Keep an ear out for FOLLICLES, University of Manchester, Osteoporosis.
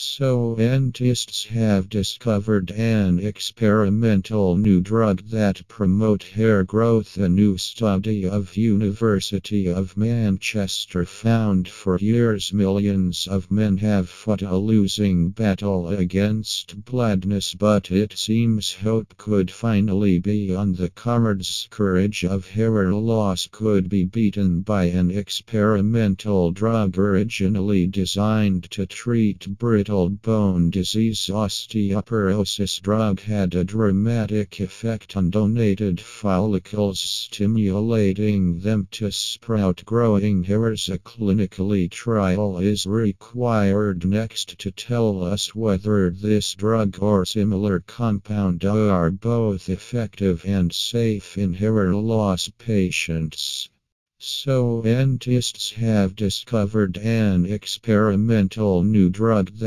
So dentists have discovered an experimental new drug that promotes hair growth. A new study of University of Manchester found for years millions of men have fought a losing battle against blindness, but it seems hope could finally be on the cards. Courage of hair loss could be beaten by an experimental drug originally designed to treat brittle bone disease. Osteoporosis drug had a dramatic effect on donated follicles, stimulating them to sprout growing hairs. A clinical trial is required next to tell us whether this drug or similar compound are both effective and safe in hair loss patients. So dentists have discovered an experimental new drug that